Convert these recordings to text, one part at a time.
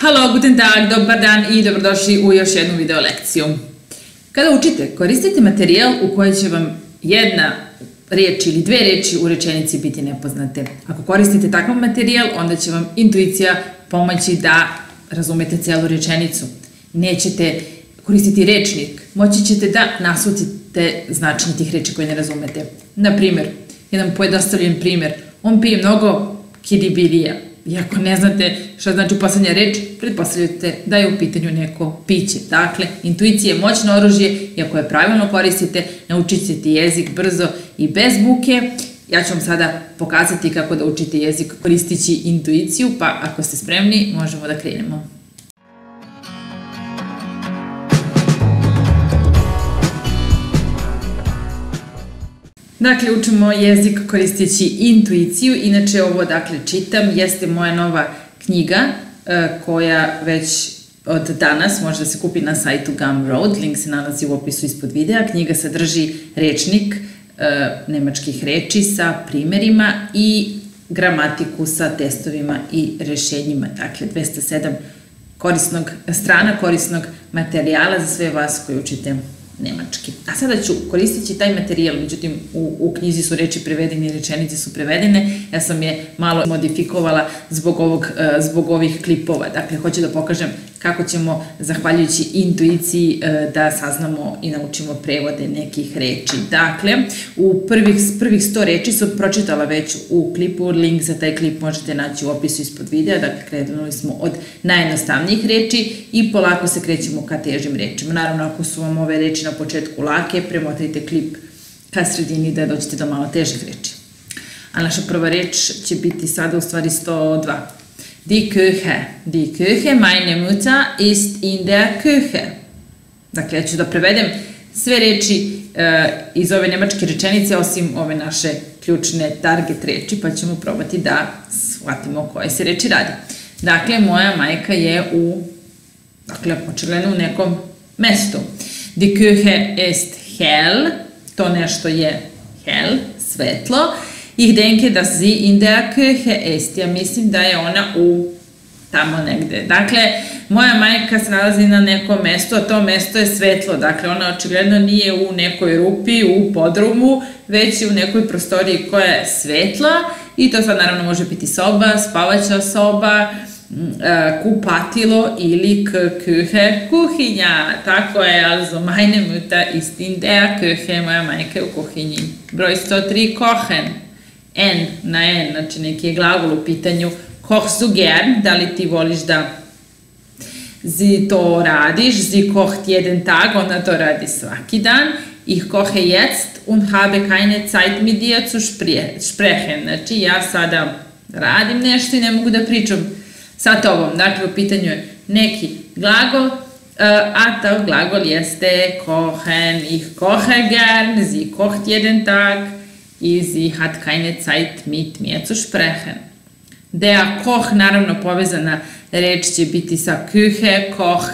Halo, guten tag, dobar dan i dobrodošli u još jednu video lekciju. Kada učite, koristite materijal u kojoj će vam jedna riječ ili dve riječi u rečenici biti nepoznate. Ako koristite takav materijal, onda će vam intuicija pomoći da razumete celu rečenicu. Nećete koristiti rečnik, moći ćete da naslušate značenje tih reči koje ne razumete. Naprimjer, jedan pojednostavljen primjer, on pije mnogo kidibirija. I ako ne znate šta znači poslednja reč, pretpostavljate da je u pitanju neko piće. Dakle, intuicija je moćno oružje i ako je pravilno koristite, naučit ćete jezik brzo i bez buke. Ja ću vam sada pokazati kako da učite jezik koristići intuiciju, pa ako ste spremni, možemo da krenemo. Dakle, učimo jezik koristeći intuiciju, inače ovo dakle čitam, jeste moja nova knjiga koja već od danas može da se kupi na sajtu Gumroad, link se nalazi u opisu ispod videa. Knjiga sadrži rečnik nemačkih reči sa primerima i gramatiku sa testovima i rešenjima, dakle 207 strana korisnog materijala za sve vas koji učite nemački. A sada ću koristiti taj materijal, međutim u knjizi su reči prevedene i rečenice su prevedene, ja sam je malo modifikovala zbog ovih klipova, dakle hoću da pokažem kako ćemo zahvaljujući intuiciji da saznamo i naučimo prevode nekih reči. Dakle, u prvih 100 reči sam pročitala već u klipu, link za taj klip možete naći u opisu ispod videa, dakle krenuli smo od najjednostavnijih reči i polako se krećemo ka težim rečima. Naravno, ako su vam ove reči na početku lake, premotrite klip ka sredini da dođete do malo težih reči. A naša prva reč će biti sada u stvari 102. Die Küche. Die Küche, meine Mutter ist in der Küche. Dakle, ja ću da prevedem sve reči iz ove nemačke rečenice, osim ove naše ključne target reči, pa ćemo probati da shvatimo o koje se reči radi. Dakle, moja majka je u, dakle, očigledno u nekom mestu. Die Küche ist hell. To nešto je hell, svetlo. Ich denke, dass sie in der Kirche ist. Ja mislim da je ona tamo negde. Dakle, moja majka se nalazi na nekom mestu, a to mesto je svetlo. Dakle, ona očigledno nije u nekoj rupi, u podrumu, već je u nekoj prostoriji koja je svetla. I to sad naravno može biti soba, spavaća soba, kupatilo ili Kirche, kuhinja. Tako je, also meine Mutter ist in der Kirche. Moja majka je u kuhinji. Broj 103, kochen. N na N, znači neki je glagol u pitanju. Kochst du gern, da li ti voliš da si to radiš, si kocht jeden tag, ona to radi svaki dan. Ich koche jetzt und habe keine Zeit mit dir zu sprechen. Znači ja sada radim nešto i ne mogu da pričam sa tobom. Dakle, u pitanju je neki glagol, a taj glagol jeste kochen. Ich koche gern, si kocht jeden tag. I sie hat keine Zeit mit mir zu sprechen. Der Koch, naravno povezana reč će biti sa Küche, Koch.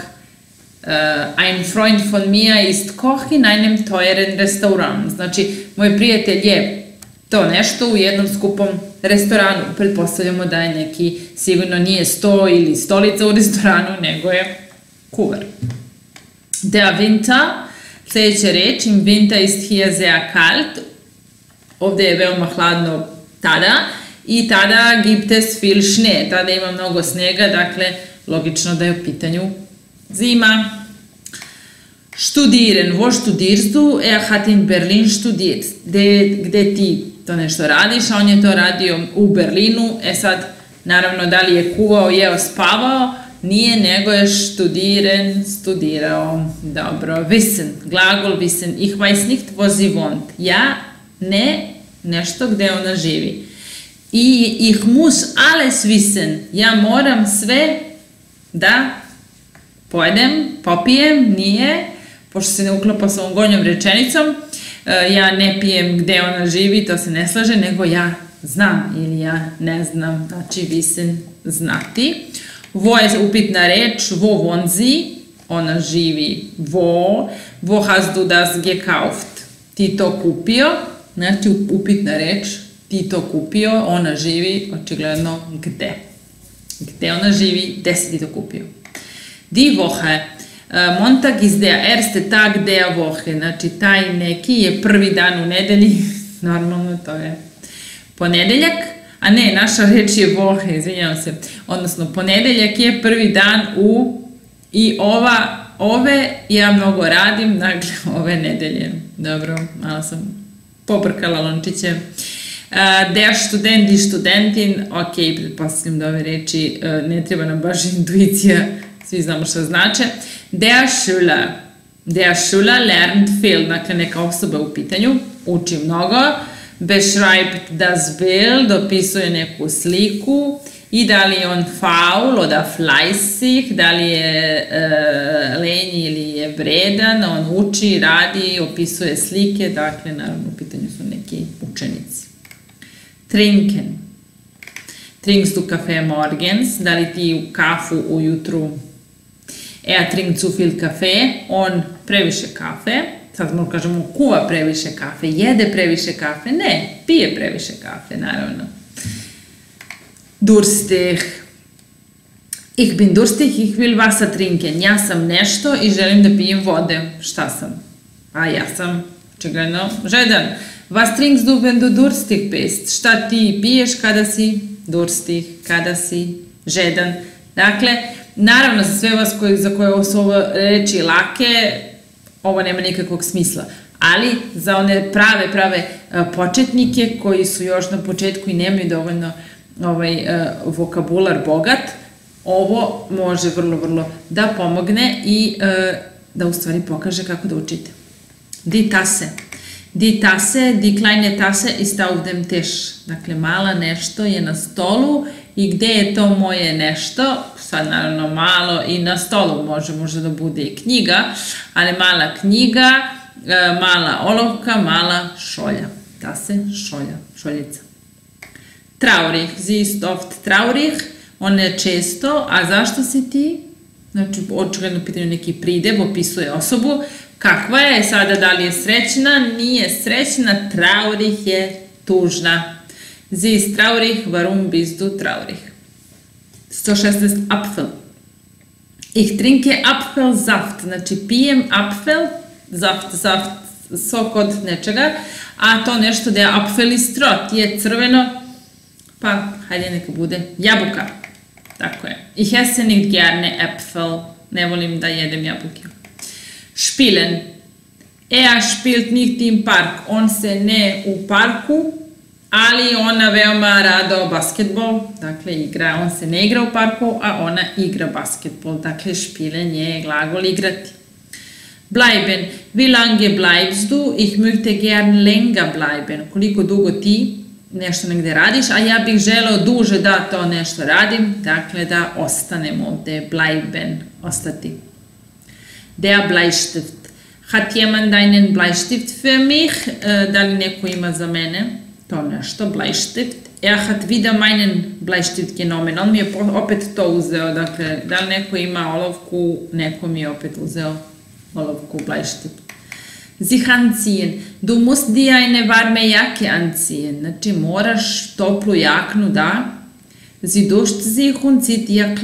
Ein Freund von mir ist Koch in einem teuren Restaurant. Znači, moj prijatelj je to nešto u jednom skupom restoranu. Pretpostavljamo da je neki, sigurno nije sto ili stolica u restoranu, nego je kuvar. Der Winter, sljedeća reč, im Winter ist hier sehr kalt. Ovde je veoma hladno tada i tada gibt es viel Schnee, tada ima mnogo snega, dakle logično da je u pitanju zima. Studieren, wo studierst du? Er hat in Berlin studiert. Gde ti to nešto radiš, a on je to radio u Berlinu. E sad, naravno, da li je kuvao, jeo, spavao? Nije, nego je studieren, studirao. Dobro, wissen, glagol wissen. Ich weiß nicht, wo sie wohnt. Ja, ne, nešto gde ona živi. I ich muss alles wissen. Ja moram sve da pojedem, popijem, nije, pošto se ne uklapa sa ovom gornjom rečenicom, ja ne pijem gde ona živi, to se ne slaže, nego ja znam ili ja ne znam, znači wissen, znati. Wo je upitna reč, wo wohnt sie, ona živi, wo hast du das gekauft, ti to kupio. Znači, upitna reč, ti to kupio, ona živi, očigledno, gde? gdje ona živi, 10. to kupio. Die Woche. Montag ist der erste Tag der Woche. Znači, taj neki je prvi dan u nedelji. Normalno to je ponedeljak. A ne, naša reč je Woche, izvinjavam se. Odnosno, ponedeljak je prvi dan u... I ove ja mnogo radim, dakle, ove nedelje. Dobro, malo sam pobrkala lončiće. Der Student i Studentin, ok, pretpostavljam da ove reči ne treba nam baš intuicija, svi znamo što znače. Der Schüler lernt viel, dakle neka osoba u pitanju, uči mnogo. Beschreibt das Bild, dopisuje neku sliku. I da li je on faul, oda fleißig, da li je lenji ili je vredan, on uči, radi, opisuje slike, dakle, naravno, u pitanju su neki učenici. Trinken. Trinkst du Kaffee morgens, da li ti kafu ujutru? Er trinkt zu viel Kaffee, on previše kafe, sad možemo kažemo kuva previše kafe, jede previše kafe, ne, pije previše kafe, naravno. Durstig. Ich bin durstig, ich will Wasser trinken. Ja sam nešto i želim da pijem vode. Šta sam? A ja sam, očigledno, žedan. Was trinkst du, wenn du durstig bist? Šta ti piješ kada si durstig, kada si žedan? Dakle, naravno za sve vas za koje su ovo reči lake, ovo nema nikakvog smisla. Ali za one prave početnike koji su još na početku i nemaju dovoljno vokabular bogat, ovo može vrlo da pomogne i da u stvari pokaže kako da učite. Die Tasse. Die Tasse, die kleine Tasse ist auf dem Tisch. Dakle, mala nešto je na stolu i gde je to moje nešto? Sad naravno malo i na stolu može možda da bude i knjiga, ali mala knjiga, mala olovka, mala šolja. Tasse, šolja, šoljica. Traurig, sie ist oft traurig, ona je često, a zašto si ti? Znači, očigledno pitanju neki prideb, opisuje osobu, kakva je sada, da li je srećna, nije srećna, traurig je tužna. Sie ist traurig, warum bist du traurig? 116. Apfel. Ich trinke Apfelsaft, znači pijem Apfelsaft, sok od nečega, a to nešto da je apfelistrot, je crveno, pa, hajde neka bude jabuka. Tako je. Ich esse nicht gerne Äpfel. Ne volim da jedem jabuke. Spielen. Er spielt nicht im park. On se ne u parku, ali ona veoma rado basketbol. Dakle, igra. On se ne igra u parku, a ona igra basketbol. Dakle, spielen je glagol igrati. Bleiben. Wie lange bleibst du? Ich möchte gern länger bleiben. Koliko dugo ti nešto negde radiš, a ja bih želeo duže da to nešto radim, dakle da ostanem ovde, bleiben, ostati. Der Bleistift. Hat jemand deinen Bleistift für mich? Da li neko ima za mene to nešto, Bleistift. Er hat wieder meinen Bleistift genommen. On mi je opet to uzeo, dakle, da li neko ima olovku, neko mi je opet uzeo olovku, Bleistift. Sich anziehen. Du musst dir eine warme Jacke anziehen. Znači, moraš toplu jaknu da. Sie duscht sich und zieht ihr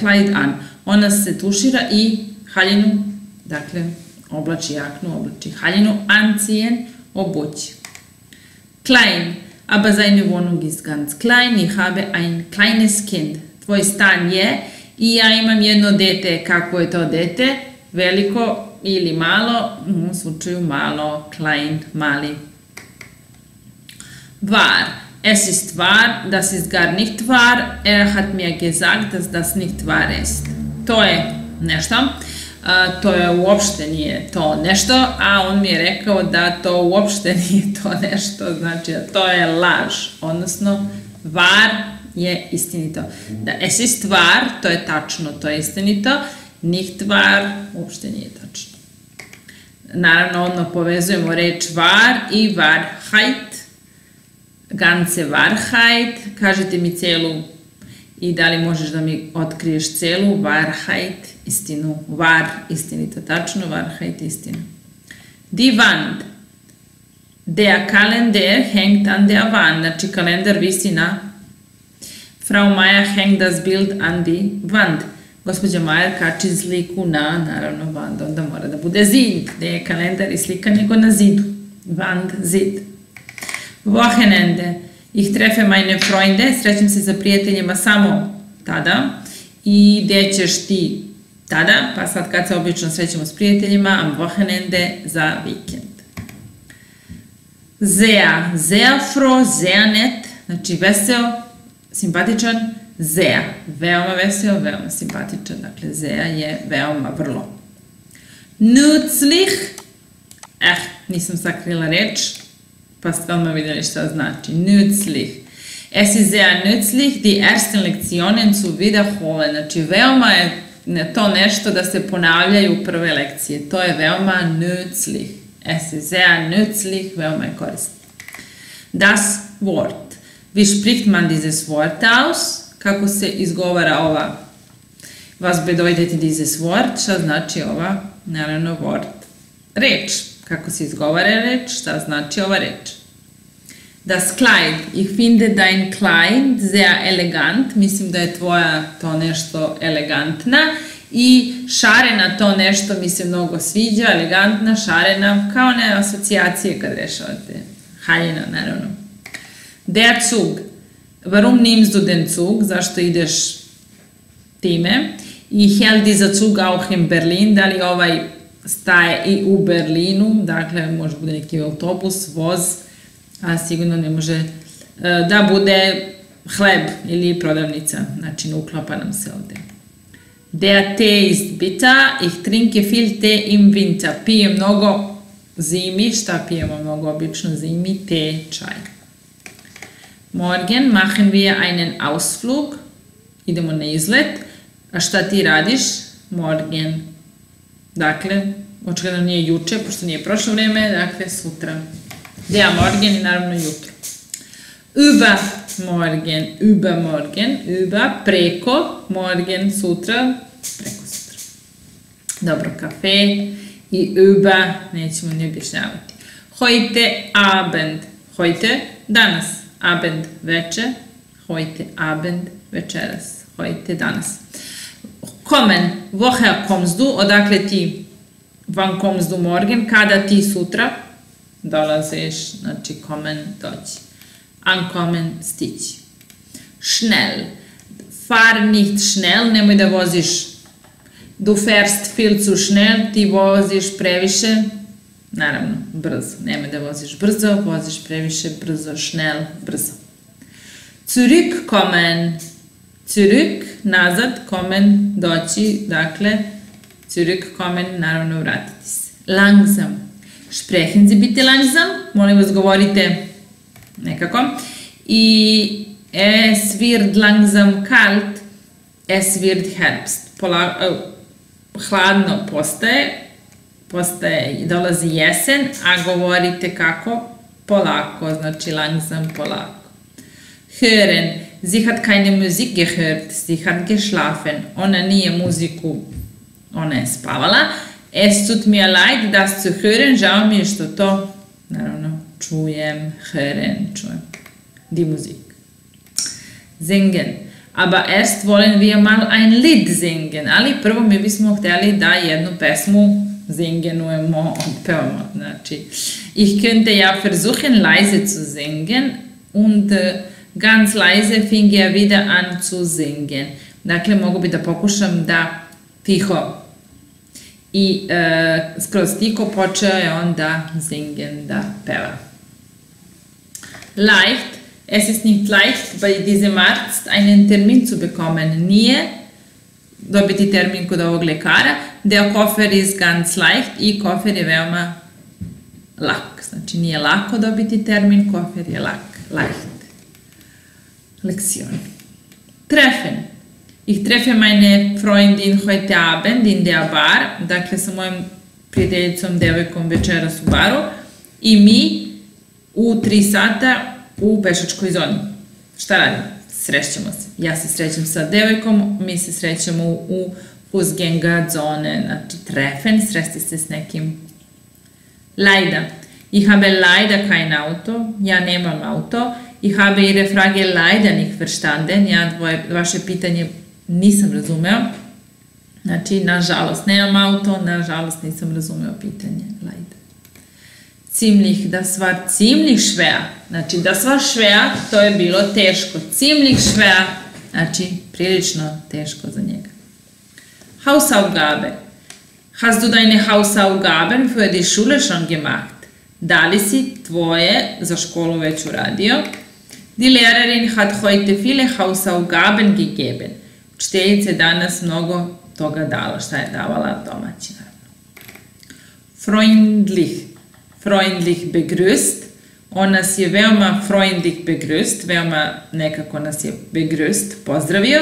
Kleid an. Ona se tušira i haljinu, dakle, oblači jaknu, oblači haljinu, anziehen, obući. Klein. Aber seine Wohnung ist ganz klein. Ich habe ein kleines Kind. Tvoj stan je i ja imam jedno dete. Kako je to dete? Veliko ili malo, u slučaju malo, klein, mali. War. Es ist war, das ist gar nicht war, er hat mir gesagt, dass das nicht war ist. To je nešto, to je uopšte nije to nešto, a on mi je rekao da to uopšte nije to nešto, znači to je laž, odnosno var je istinito. Da, es ist war, to je tačno, to je istinito. Nicht var, uopšte nije tačno. Naravno, odmah povezujemo reč var i Wahrheit. Ganze Wahrheit. Kažite mi celu i da li možeš da mi otkriješ celu Wahrheit, istinu. Var, istinita, tačno, Wahrheit, istina. Die Wand. Der Kalender hängt an der Wand. Znači, kalendar visi na Frau Maja hängt das Bild an die wand. Gospođa Maja kači sliku na, naravno, vand, onda mora da bude zid, gdje je kalendar i slika nego na zidu. Wand, zid. Wochenende. Ich treffe meine Freunde, srećem se za prijateljima samo tada. I gdje ćeš ti tada? Pa sad kad se obično srećemo s prijateljima, am Wochenende za vikend. Sehr, sehr froh, sehr net, znači vesel, simpatičan, sehr, veoma vesel, veoma simpatičan, dakle sehr je veoma, vrlo. Nützlich, nisam sakrila reč, pa ste odmah vidjeli šta znači, nützlich. Es ist sehr nützlich, die ersten Lektionen zu wiederholen, znači veoma je to nešto da se ponavljaju prve lekcije, to je veoma nützlich. Es ist sehr nützlich, veoma je korisno. Das Wort. Wie spricht man dieses Wort aus? Kako se izgovara ova? Was bedeutet dieses Wort? Šta znači ova? Naravno, wort. Reč. Kako se izgovara reč? Šta znači ova reč? Das Kleid. Ich finde dein Kleid sehr elegant. Mislim da je tvoja to nešto elegantna. I šarena to nešto mi se mnogo sviđa. Elegantna, šarena. Kao one asocijacije kad rešavate. Haljina, naravno. Der Zug. Warum nimmst du den Zug? Zašto ideš time? I hält dieser Zug auch in Berlin? Da li ovaj staje i u Berlinu? Dakle, može bude neki autobus, voz, a sigurno ne može da bude hleb ili prodavnica. Znači, ne uklapa nam se ovde. Der Tee ist bitter. Ich trinke viel Tee im Winter. Pijem mnogo zimi. Šta pijemo mnogo obično zimi? Tee, čaj. Morgen machen wir einen Ausflug. Idemo na izlet. A šta ti radiš? Morgen. Dakle, očigledno nije juče, pošto nije prošlo vreme, dakle sutra. Der Morgen i naravno jutro. Übermorgen, übermorgen, über, preko, morgen, sutra, preko sutra. Dobro, kafe i über, nećemo ni objašnjavati. Heute Abend, heute, danas. Abend, večer, heute Abend, večeras, heute, danas. Kommen, woher kommst du, odakle ti, wann kommst du morgen, kada ti sutra, dolaziš, znači kommen, doći, ankommen, stići. Schnell, fahr nicht schnell, nemoj da voziš, du fährst viel zu schnell, ti voziš previše, naravno, brzo. Nemoj da voziš brzo, voziš previše brzo, schnell, brzo. Zurückkommen. Zurück, nazad, kommen, doći, dakle, zurückkommen, naravno, vratiti se. Langsam. Sprechen Sie bitte langsam. Molim vas, govorite nekako. I es wird langsam kalt, es wird Herbst. Hladno postaje. Dolazi jesen, a govorite kako? Polako, znači langsam, polako. Hören. Sie hat keine Musik gehört. Sie hat geschlafen. Ona nije muziku, ona je spavala. Es tut mir leid, das zu hören. Žao mi je što to, naravno, čujem, hören, čujem. Die Musik. Singen. Aber erst wollen wir mal ein Lied singen. Ali prvo mi bismo htjeli da jednu pesmu singenujemo, pevamo, znači. Ich könnte ja versuchen, leise zu singen und ganz leise fing ja wieder an zu singen. Dakle, mogu bi da pokušam da tiho i skroz tiho počeo je on da singen, da peva. Leicht, es ist nicht leicht, bei diesem Arzt einen Termin zu bekommen, nije dobiti termin kod ovog lekara. Der Koffer ist ganz leicht i kofer je veoma lak. Znači nije lako dobiti termin, kofer je lak, leicht. Lektion. Treffen. Ich treffe meine Freundin heute Abend in der Bar. Dakle, sa mojom prijateljicom, devojkom večeras u baru. I mi u 3 sata u pešačkoj zoni. Šta radimo? Srećemo se. Ja se srećem sa devojkom, mi se srećemo u Fußgänger zone, znači treffen, sresti se s nekim. Leider. Ich habe leider kein Auto. Ja nemam auto. Ich habe Ihre Frage leider nicht verstanden. Ja, vaše pitanje nisam razumeo. Znači, nažalost, nemam auto, nažalost nisam razumeo pitanje. Leider. Ziemlich, das war ziemlich schwer. Znači, das war schwer, to je bilo teško. Ziemlich schwer, znači, prilično teško za njega. Hausaufgabe. Hast du deine Hausaufgaben für die Schule schon gemacht? Da li si tvoje za školu već uradio? Die Lehrerin hat heute viele Hausaufgaben gegeben. Učiteljica je danas mnogo toga dala, šta je davala domaći naravno. Freundlich. Freundlich begrüßt. On nas je veoma freundlich begrüßt, veoma nekako nas je begrüßt, pozdravio.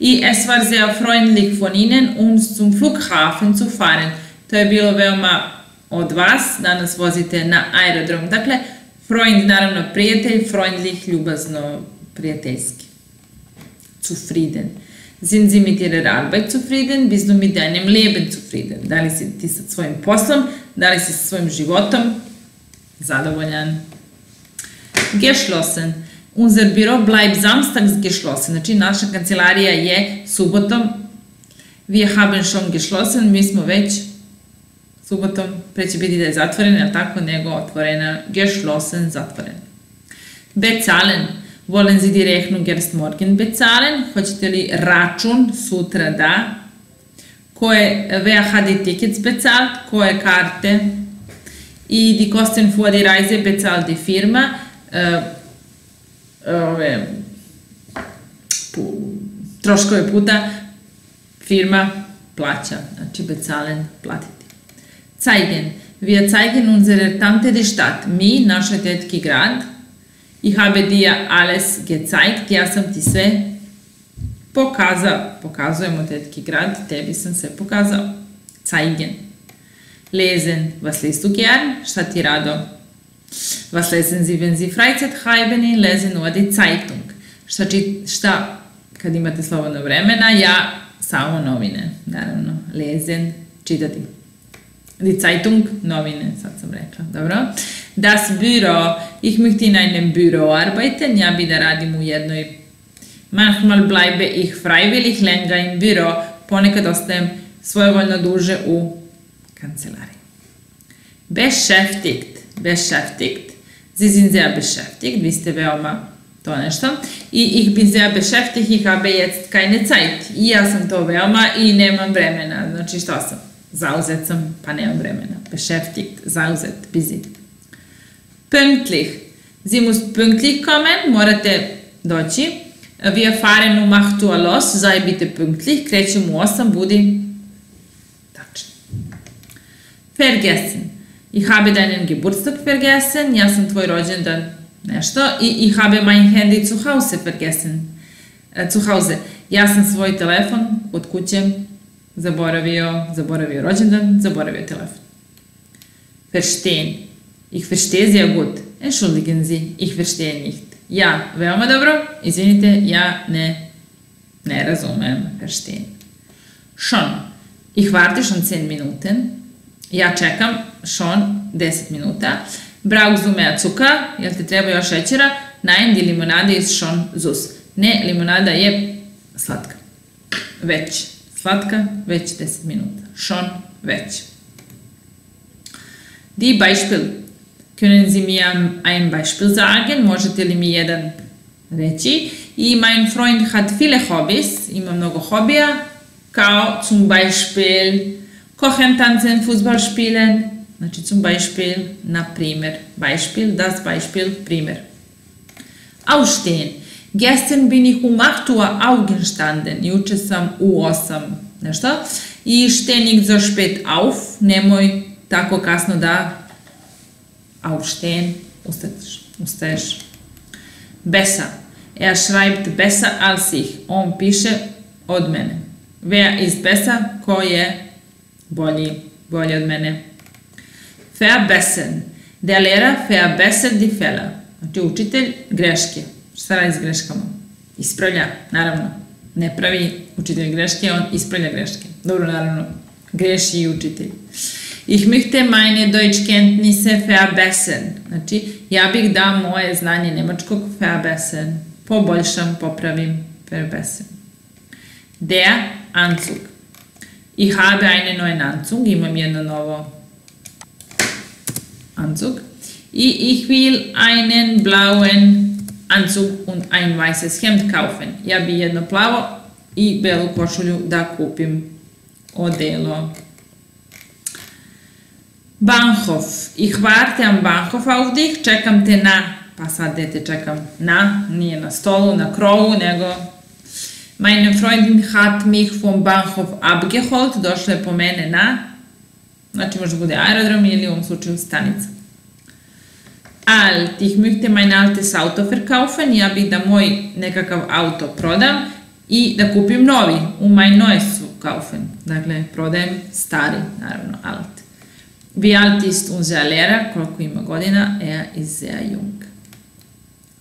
I es war sehr freundlich von Ihnen, uns zum Flughafen zu fahren. To je bilo veoma od vas, danas vozite na aerodrom. Dakle, Freund, naravno prijatelj, freundlich, ljubazno, prijateljski. Zufrieden. Sind Sie mit Ihrer Arbeit zufrieden? Bist du mit deinem Leben zufrieden? Da li si ti sa svojim poslom, da li si sa svojim životom zadovoljan? Geschlossen. Unser Büro bleibt samstags geschlossen. Znači, naša kancelarija je subotom. Wir haben schon geschlossen. Mi smo već subotom, pre će biti da je zatvorena, ali tako nego otvorena. Geschlossen, zatvoren. Bezahlen. Wollen Sie die Rechnung erst morgen bezahlen? Hoćete li račun sutra da? Wer hat die Tickets bezahlt? Koje karte? I die Kosten für die Reise bezahlt die Firma. Troškove puta firma plaća, znači bezahlen platiti. Zeigen. Wir zeigen unsere Tante die Stadt. Mi, našoj tetki grad. Ich habe dir alles gezeigt. Ja sam ti sve pokazao. Pokazujemo tetki grad. Tebi sam sve pokazao. Zeigen. Lesen. Was liest du gern? Šta ti rado? Was lesen Sie, wenn Sie Freizeit haben? Lesen nur die Zeitung. Šta kad imate slobodno vremena? Ja samo novine. Naravno. Lesen. Čitati. Die Zeitung, Novine, sad sam rekla, dobro. Das Büro, ich möchte in einem Büro arbeiten, ja bi da radim u jednoj. Manchmal bleibe ich freiwillig länger im Büro, ponekad ostajem svojevoljno duže u kancelariji. Beschäftigt, beschäftigt, Sie sind sehr beschäftigt, vi ste veoma to nešto. I ich bin sehr beschäftigt, ich habe jetzt keine Zeit. I ja sam to veoma i nemam vremena, znači što sam? Zauzet sam, pa nemam vremena. Beschäftigt, zauzet, busy. Pünktlich. Sie muss pünktlich kommen, morate doći. Wir fahren um 8 Uhr los, sei bitte pünktlich, krećemo u 8, budi tačno. Vergessen. Ich habe deinen Geburtstag vergessen, ja sam tvoj rođendan nešto. I ich habe mein Handy zu Hause vergessen. Zu Hause. Ja sam svoj telefon od kuće zaboravio rođendan, zaboravio telefon. Verstehen. Ich verstehe sehr gut. Entschuldigen Sie, ich verstehe nicht. Ja, veoma dobro. Izvinite, ja ne razumem. Verstehen. Schon. Ich warte schon 10 Minuten. Ja čekam schon 10 minuta. Brauchst du mehr Zucker? Jel te treba još šećera? Nein, die Limonade ist schon süß. Ne, limonada je slatka. Već. Slatka, već 10 minuta. Schon, već. Die Beispiel. Können Sie mir ein Beispiel sagen? Možete li mi jedan reći? I mein Freund hat viele Hobbys. Ima mnogo hobija. Kao zum Beispiel kochen, tanzen, Fußball spielen. Znači zum Beispiel, na primjer. Beispiel, das Beispiel, primjer. Aufstehen. Gestern bin ich um 8 Uhr aufgestanden, juče sam u 8, nešto, i steh nicht so spät auf, nemoj tako kasno da aufstehen, ustaješ. Besser, er schreibt besser als ich, on piše od mene. Wer ist besser, ko je bolji od mene. Verbessern, der Lehrer verbessert die Fehler, znači učitelj greške. Šta radi s greškama? Ispravlja, naravno. Ne pravi učitelj greške, on ispravlja greške. Dobro, naravno, greši i učitelj. Ich möchte meine Deutschkenntnisse verbessern. Znači, ja bih da moje znanje njemačkog verbessern. Poboljšam, popravim, verbessern. Der Anzug. Ich habe einen neuen Anzug. Imam jedno novo Anzug. Ich will einen blauen Anzug und ein weißes Hemd kaufen. Ja bih jedno plavo i belu košulju da kupim. Odelo. Bahnhof. Ich warte am Bahnhof auf dich, čekam te na, pa sad dete čekam na, nije na stolu, na krovu, nego meine Freundin hat mich vom Bahnhof abgeholt, došla je po mene na, znači može bude aerodrom ili u ovom slučaju stanica. Alt, ich möchte mein altes Auto verkaufen, ja bih da moj nekakav auto prodam i da kupim novi, u mein neues kaufen, dakle prodajem stari, naravno, alt. Wie alt ist unser Lehrer? Koliko ima godina? Er ist sehr jung.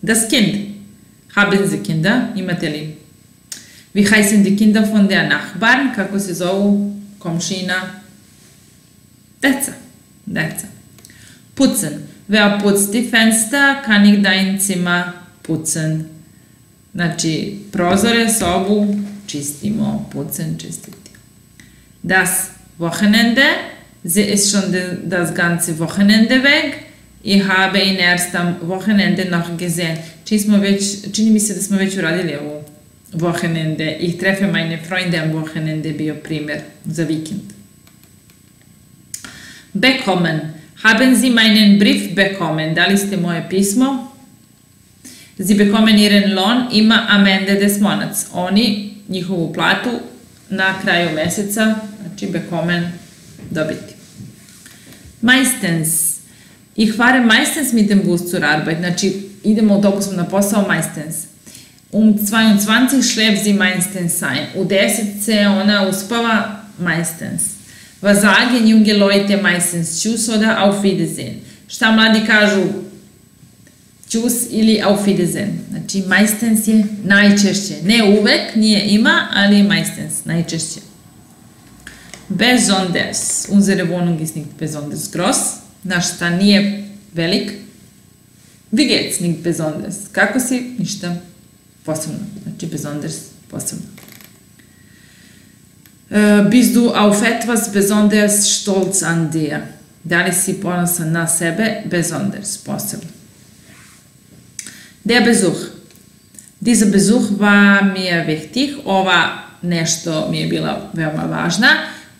Das Kind. Haben Sie Kinder? Imate li? Wie heißen die Kinder von der Nachbarn? Kako se zovu komšina? Deca. Deca. Putzen. Wer putzt die Fenster? Kann ich dein Zimmer putzen? Znači, prozore, sobu čistimo. Putzen, čistiti. Das Wochenende. Sie ist schon das ganze Wochenende weg. Ich habe ihn erst am Wochenende noch gesehen. Čini mi se da smo već uradili ovo Wochenende. Ich treffe meine Freunde am Wochenende bio primjer za vikend. Bekommen. Haben Sie meinen Brief bekommen? Da li ste moje pismo? Sie bekommen ihren Lohn immer am Ende des Monats. Oni njihovu platu na kraju meseca, znači bekommen dobiti. Meistens. Ich fahre meistens mit dem Bus zur Arbeit. Znači, idemo autobusom na posao meistens. Um 22 schläft sie meistens ein. U 10 se ona uspava meistens. Was sagen junge Leute meistens? Tschüss oder auf Wiedersehen. Šta mladi kažu? Tschüss ili auf Wiedersehen. Znači, meistens je najčešće. Ne uvek, nije ima, ali meistens, najčešće. Besonders. Unsere Wohnung ist nicht besonders groß. Naš stan nije velik. Wie geht's? Nicht besonders. Kako si? Ništa. Posebno. Znači besonders. Posebno. Bist du auf etwas besonders stolz an dir? Da li si ponosan na sebe? Besonders. Posebno. Der Besuch. Dieser Besuch war mir wichtig. Ova nešto mi je bila veoma važna.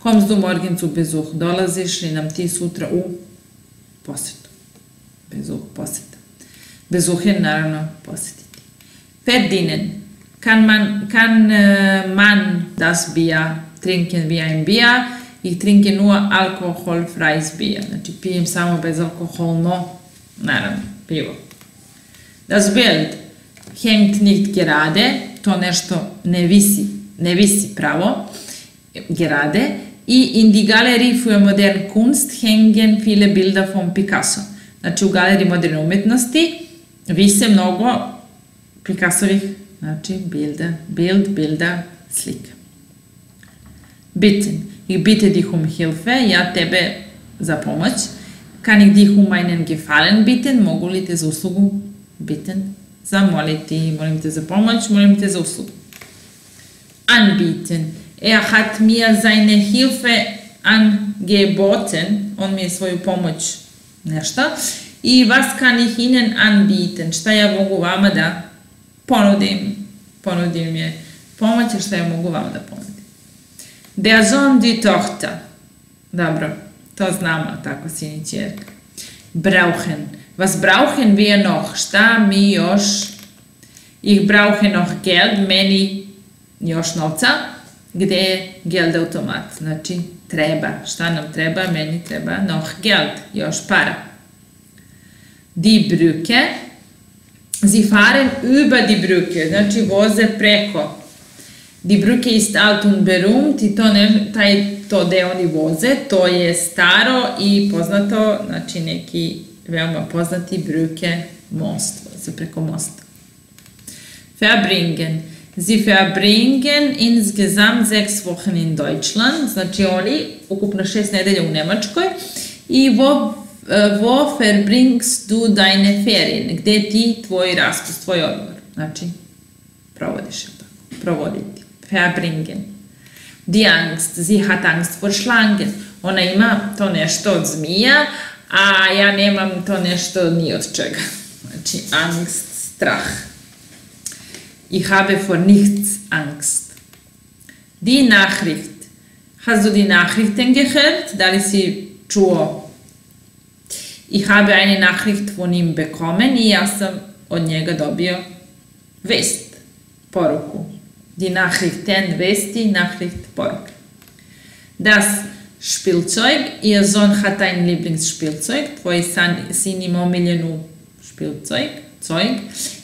Kommst du morgen zu Besuch? Dolaziš li nam ti sutra u posetu? Besuch, poseta. Besuch je naravno posetiti. Verdienen. Kann man das Bier trinken wie ein Bier? Ich trinke nur alkoholfreies Bier. Znači, pijem samo bezalkoholno, naravno, pivo. Das Bild hängt nicht gerade. To nešto ne visi, ne visi pravo. Gerade. I in die Galerie für moderne Kunst hängen viele Bilder von Picasso. Znači, u galeriji moderne umetnosti vise mnogo Picassovih, znači, bilda, slika. Bitten. Ich bitte dich um Hilfe. Ja tebe za pomoć. Kann ich dich um einen Gefallen bitten? Mogu li te za uslugu? Bitten. Zamoliti. Molim te za pomoć, molim te za uslugu. Anbieten. Er hat mir seine Hilfe angeboten. On mi je svoju pomoć nešto. I was kann ich ihnen anbieten? Šta ja mogu vama da ponudim? Ponudim je pomoć, šta ja mogu vama da ponudim? Der Sohn, die Tochter. Dobro, to znamo, tako sin i ćerka. Brauchen. Was brauchen wir noch? Šta mi još? Ich brauche noch Geld, meni još novca. Gde je geldautomat? Znači, treba. Šta nam treba? Meni treba noch geld, još para. Die Brücke. Sie fahren über die Brücke. Znači, voze preko. Die Brücke ist alt und berühmt. I to gde oni voze, to je staro i poznato, znači neki veoma poznati Brücke most. Voze preko mosta. Verbringen. Sie verbringen insgesamt 6 Wochen in Deutschland, znači oni ukupno 6 nedelja u Njemačkoj. I wo verbringst du deine Ferien? Gdje ti tvoj raspust, tvoj odmor? Znači, provodiš je tako, provoditi, verbringen. Die Angst, sie hat Angst vor Schlangen. Ona ima to nešto od zmija, a ja nemam to nešto ni od čega. Znači, angst, strah. Ich habe vor nichts Angst. Die Nachricht. Hast du die Nachrichten gehört? Da li si čuo? Ich habe eine Nachricht von ihm bekommen i ja sam od njega dobio vest, poruku. Die Nachrichten, vesti, Nachricht, poruke. Das Spielzeug. Ihr Sohn hat ein Lieblingsspielzeug. Tvoj sin ima omiljenu Spielzeug. Zeug.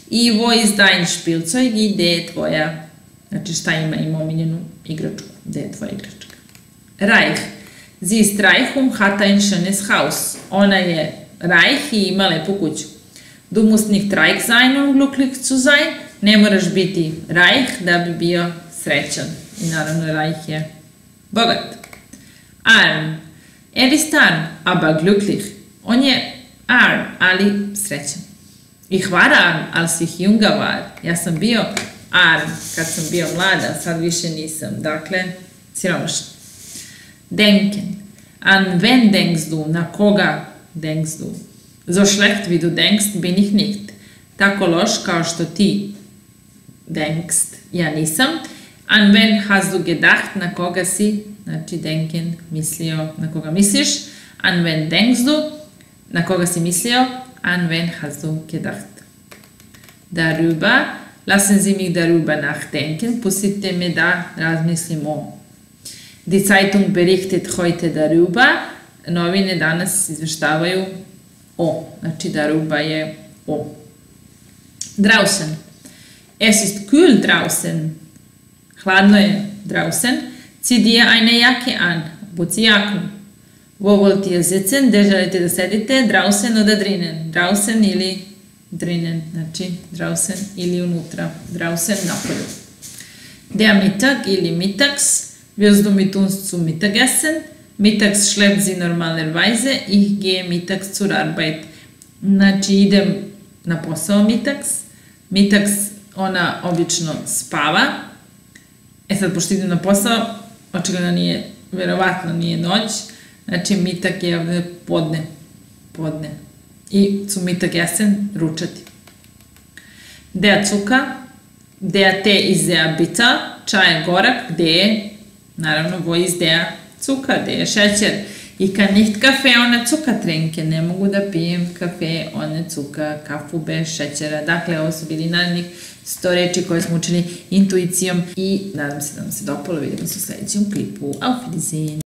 I wo ist dein Spielzeug i gde je tvoja, znači šta ima omiljenu igračku, gde je tvoja igračka. Reich, sie ist reich und hat ein schönes Haus. Ona je reich i ima lepu kuću. Du musst nicht reich sein und glücklich zu sein, ne moraš biti reich da bi bio srećan. I naravno reich je bogat. Arm, er ist arm, aber glücklich. On je arm, ali srećan. Ich war arm, als ich junger war. Ja sam bio arm kad sam bio mlada, sad više nisam. Dakle, siromašan. Denken. An wen denkst du? Na koga denkst du? So schlecht wie du denkst, bin ich nicht. Tako loš kao što ti denkst, ja nisam. An wen hast du gedacht? Na koga si? Znači, denken, mislio. Na koga misliš? An wen denkst du? Na koga si mislio? An wen hast du gedacht? Darüber, lassen Sie mich darüber nachdenken. Pustite me da razmislim o. Die Zeitung berichtet heute darüber. Novine danas izveštavaju o. Znači, darüber je o. Draußen. Es ist kühl draußen. Hladno je draußen. Zieh dir eine Jacke an. Obuci jaknu. Wo wollt ihr sitzen? Gdje želite da sedite? Draußen oder drinnen? Draußen ili drinnen, znači draußen ili unutra. Draußen napolju. Der Mittag ili mittags. Wirst du mit uns zum Mittagessen? Mittags schleppt sie normalerweise. Ich gehe mittags zur Arbeit. Znači idem na posao mittags. Mittags ona obično spava. E sad, pošto idem na posao, očigledno nije, verovatno nije noć. Znači, mitak je ovdje podne. Podne. I su mitak jesen ručati. Der Zucker, der Tee ist sehr bitter, čaj je gorak, gdje je, naravno, wo ist der Zucker, gdje je šećer. Ich kann nicht Kaffee ohne Zucker trinken, ne mogu da pijem kafe ohne Zucker, kafu bez šećera. Dakle, ovo su bili narednih 100 reči koje smo učili intuicijom i nadam se da vam se dopalo, vidimo se u sljedećem klipu. Auf Wiedersehen!